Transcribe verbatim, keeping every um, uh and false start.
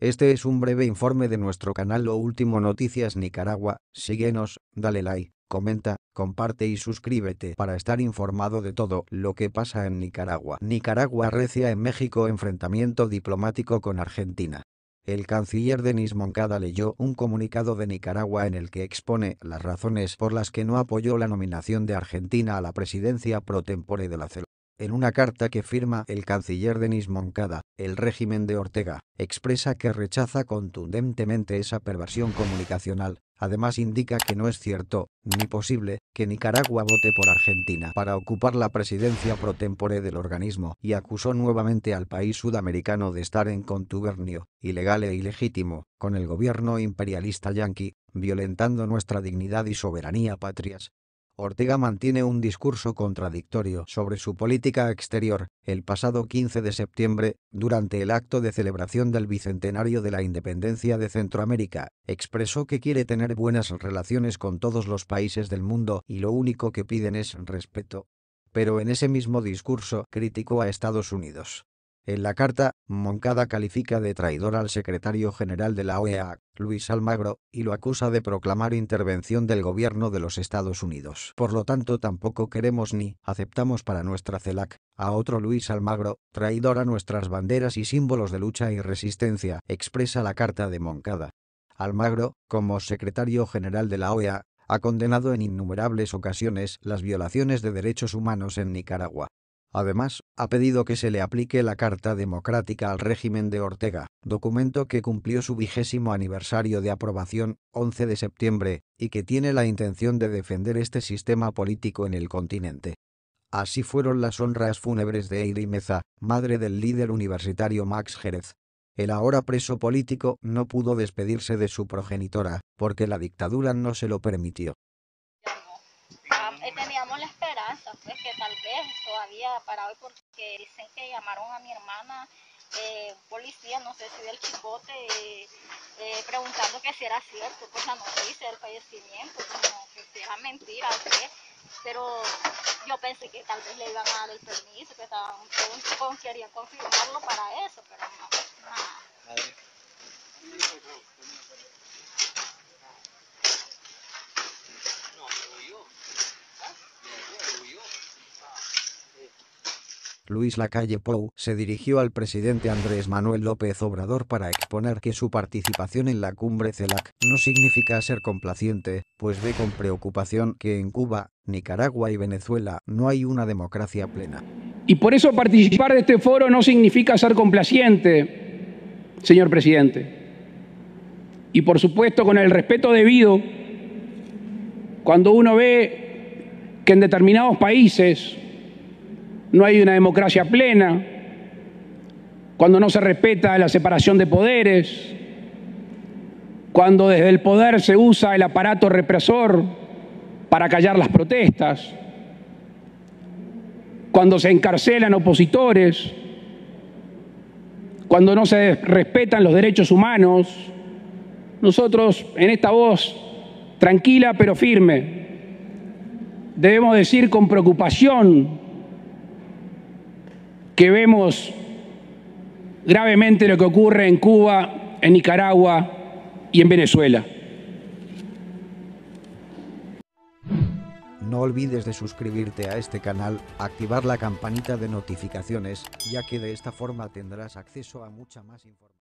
Este es un breve informe de nuestro canal Lo Último Noticias Nicaragua. Síguenos, dale like, comenta, comparte y suscríbete para estar informado de todo lo que pasa en Nicaragua. Nicaragua arrecia en México enfrentamiento diplomático con Argentina. El canciller Denis Moncada leyó un comunicado de Nicaragua en el que expone las razones por las que no apoyó la nominación de Argentina a la presidencia pro tempore de la CELAC. En una carta que firma el canciller Denis Moncada, el régimen de Ortega expresa que rechaza contundentemente esa perversión comunicacional. Además indica que no es cierto, ni posible, que Nicaragua vote por Argentina para ocupar la presidencia pro tempore del organismo y acusó nuevamente al país sudamericano de estar en contubernio, ilegal e ilegítimo, con el gobierno imperialista yanqui, violentando nuestra dignidad y soberanía patrias. Ortega mantiene un discurso contradictorio sobre su política exterior. El pasado quince de septiembre, durante el acto de celebración del bicentenario de la independencia de Centroamérica, expresó que quiere tener buenas relaciones con todos los países del mundo y lo único que piden es respeto. Pero en ese mismo discurso criticó a Estados Unidos. En la carta, Moncada califica de traidor al secretario general de la O E A, Luis Almagro, y lo acusa de proclamar intervención del gobierno de los Estados Unidos. Por lo tanto, tampoco queremos ni aceptamos para nuestra CELAC a otro Luis Almagro, traidor a nuestras banderas y símbolos de lucha y resistencia, expresa la carta de Moncada. Almagro, como secretario general de la O E A, ha condenado en innumerables ocasiones las violaciones de derechos humanos en Nicaragua. Además, ha pedido que se le aplique la Carta Democrática al régimen de Ortega, documento que cumplió su vigésimo aniversario de aprobación, once de septiembre, y que tiene la intención de defender este sistema político en el continente. Así fueron las honras fúnebres de Heydi Meza, madre del líder universitario Max Jerez. El ahora preso político no pudo despedirse de su progenitora, porque la dictadura no se lo permitió. Pues que tal vez todavía para hoy, porque dicen que llamaron a mi hermana, eh, policía, no sé si del Chicote, eh, eh, preguntando que si era cierto, pues la noticia del fallecimiento, como que si era mentira, ¿sí? Pero yo pensé que tal vez le iban a dar el permiso, que estaban con, querían confirmarlo para eso, pero no, nada. Luis Lacalle Pou se dirigió al presidente Andrés Manuel López Obrador para exponer que su participación en la cumbre CELAC no significa ser complaciente, pues ve con preocupación que en Cuba, Nicaragua y Venezuela no hay una democracia plena. Y por eso participar de este foro no significa ser complaciente, señor presidente. Y por supuesto con el respeto debido, cuando uno ve que en determinados países no hay una democracia plena, cuando no se respeta la separación de poderes, cuando desde el poder se usa el aparato represor para callar las protestas, cuando se encarcelan opositores, cuando no se respetan los derechos humanos, nosotros en esta voz tranquila pero firme debemos decir con preocupación que vemos gravemente lo que ocurre en Cuba, en Nicaragua y en Venezuela. No olvides de suscribirte a este canal, activar la campanita de notificaciones, ya que de esta forma tendrás acceso a mucha más información.